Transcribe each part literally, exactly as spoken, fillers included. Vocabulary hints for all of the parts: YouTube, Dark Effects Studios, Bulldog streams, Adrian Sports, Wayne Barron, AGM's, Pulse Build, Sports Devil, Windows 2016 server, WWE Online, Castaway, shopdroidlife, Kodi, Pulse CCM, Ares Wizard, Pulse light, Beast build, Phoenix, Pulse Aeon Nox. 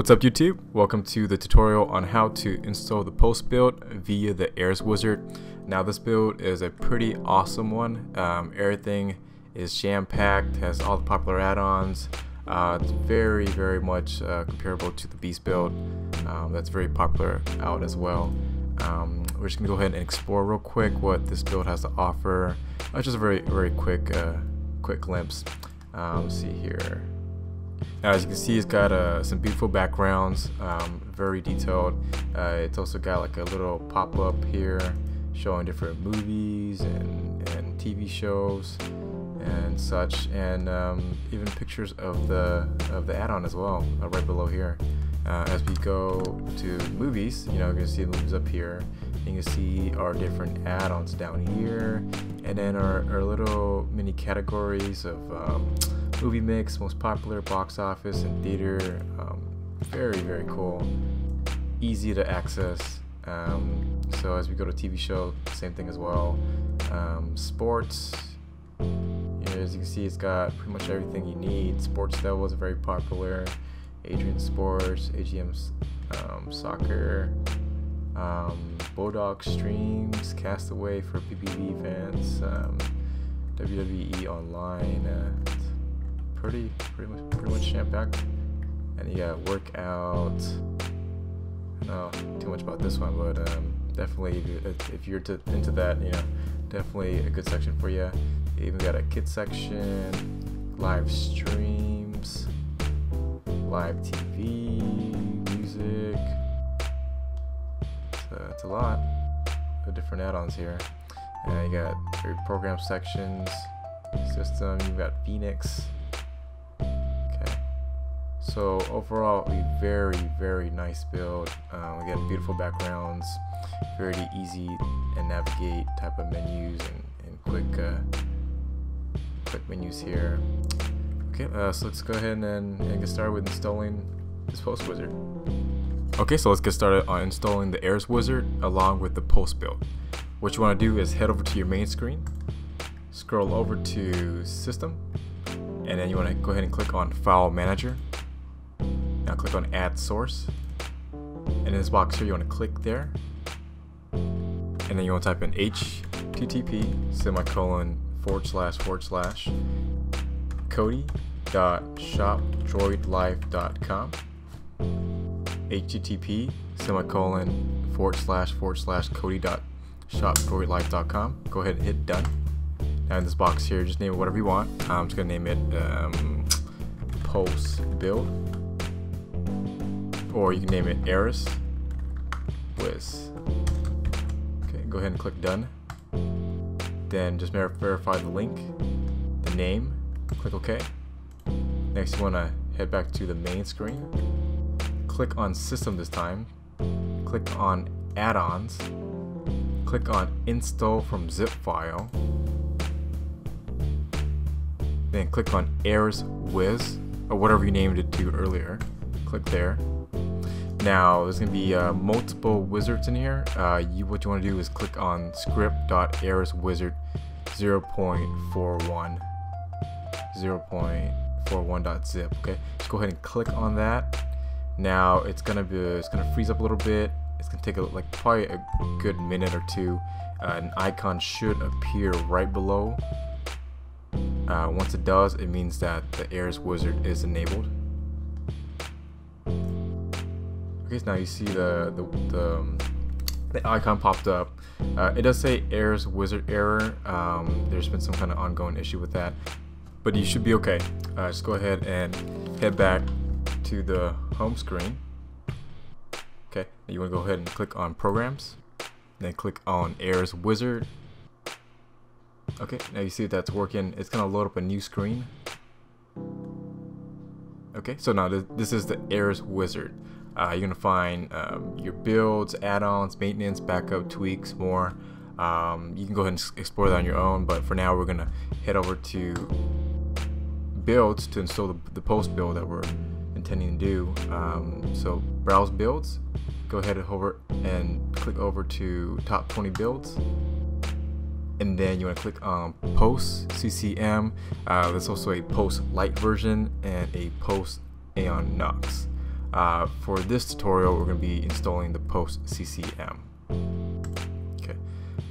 What's up YouTube? Welcome to the tutorial on how to install the Pulse build via the Ares Wizard. Now this build is a pretty awesome one. Um, everything is jam-packed, has all the popular add-ons. Uh, it's very very much uh, comparable to the Beast build. Um, that's very popular out as well. Um, we're just gonna go ahead and explore real quick what this build has to offer. Uh, just a very very quick uh, quick glimpse. Um, let's see here. Now, as you can see, it's got uh, some beautiful backgrounds, um, very detailed. Uh, it's also got like a little pop-up here showing different movies and, and T V shows and such, and um, even pictures of the of the add-on as well, uh, right below here. Uh, as we go to movies, you know, you're gonna see the movies up here. You can see our different add-ons down here, and then our, our little mini categories of um, movie mix, most popular, box office, and theater. Um, very very cool, easy to access. Um, so as we go to T V show, same thing as well. Um, sports, you know, as you can see, it's got pretty much everything you need. Sports Devil is very popular, Adrian Sports, A G M's um, soccer, um, Bulldog streams, Castaway for B B B fans, um, W W E Online. Uh, Pretty, pretty much, pretty much jam packed, and you got workout. I know too much about this one, but um, definitely if, if you're to, into that, you know, definitely a good section for you. You even got a kids section, live streams, live T V, music. It's a, it's a lot of different add-ons here, and you got your program sections, system. You've got Phoenix. So overall, a very, very nice build. Um, we got beautiful backgrounds, very easy and navigate type of menus and, and quick, uh, quick menus here. Okay, uh, so let's go ahead and, and get started with installing this Pulse Wizard. Okay, so let's get started on installing the Ares Wizard along with the Pulse build. What you want to do is head over to your main screen, scroll over to System, and then you want to go ahead and click on File Manager. Now click on Add Source, and in this box here you want to click there, and then you want to type in http semicolon forward slash forward slash cody dot shop droid life dot com, http semicolon forward slash forward slash cody dot shop droid life dot com. Go ahead and hit done. Now in this box here, just name it whatever you want. I'm just gonna name it um, Pulse build. Or you can name it Ares Wiz. Okay, go ahead and click done. Then just verify the link, the name, click OK. Next you want to head back to the main screen, click on System this time, click on Add-ons, click on Install from Zip File, then click on Ares Wiz, or whatever you named it to earlier, click there. Now there's going to be uh, multiple wizards in here. Uh, you, what you want to do is click on script.areswizard zero point four one, zero point four one dot zip. Okay, just go ahead and click on that. Now it's going to be, it's going to freeze up a little bit. It's going to take a, like probably a good minute or two. Uh, an icon should appear right below. Uh, once it does, it means that the Ares Wizard is enabled. Okay, now you see the the, the, the icon popped up. Uh, it does say Ares Wizard error. Um, there's been some kind of ongoing issue with that, but you should be okay. Uh, just go ahead and head back to the home screen. Okay, you want to go ahead and click on Programs, then click on Ares Wizard. Okay, now you see that's working. It's gonna load up a new screen. Okay, so now th this is the Ares Wizard. Uh, you're gonna find um, your builds, add-ons, maintenance, backup, tweaks, more. Um, you can go ahead and explore that on your own, but for now we're gonna head over to builds to install the, the Pulse build that we're intending to do. Um, so browse builds, go ahead and over and click over to top twenty builds, and then you want to click on um, Pulse C C M. Uh, there's also a Pulse light version and a Pulse Aeon Nox. Uh, for this tutorial, we're going to be installing the Pulse C C M. Okay.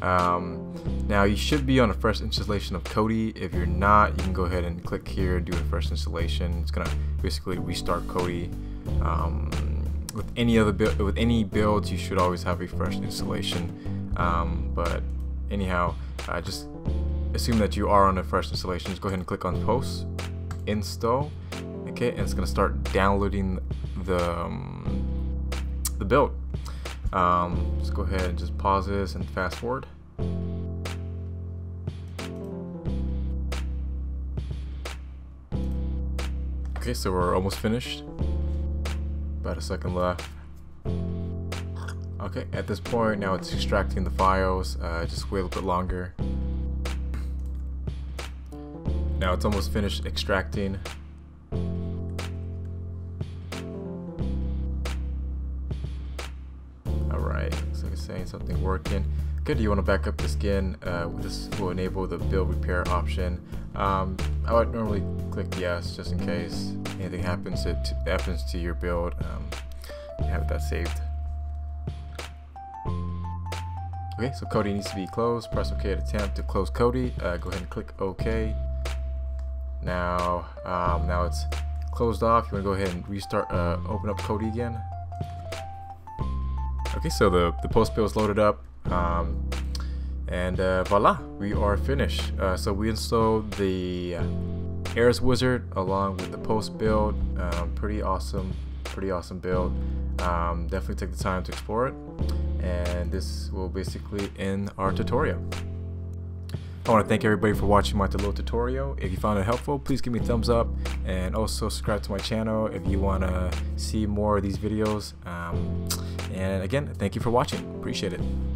Um, now, you should be on a fresh installation of Cody. If you're not, you can go ahead and click here, do a fresh installation. It's going to basically restart Cody. Um, with any other build, with any builds, you should always have a fresh installation. Um, but anyhow, uh, just assume that you are on a fresh installation. Just go ahead and click on Pulse install. Okay, and it's going to start downloading the um, the build. Um, let's go ahead and just pause this and fast forward. Okay, so we're almost finished. About a second left. Okay, at this point now it's extracting the files. Uh, just wait a little bit longer. Now it's almost finished extracting. Saying something working good. You want to back up the skin. Uh, this will enable the build repair option. Um, I would normally click yes just in case anything happens to happens to your build. Um, have that saved. Okay, so Cody needs to be closed. Press OK to attempt to close Cody. Uh, go ahead and click OK. Now, um, now it's closed off. You want to go ahead and restart. Uh, open up Cody again. Okay, so the, the Pulse build is loaded up, um, and uh, voila, we are finished. Uh, so we installed the uh, Ares Wizard along with the Pulse build. Um, pretty awesome, pretty awesome build. Um, definitely take the time to explore it, and this will basically end our tutorial. I want to thank everybody for watching my little tutorial. If you found it helpful, please give me a thumbs up, and also subscribe to my channel if you want to see more of these videos. Um, And again, thank you for watching. Appreciate it.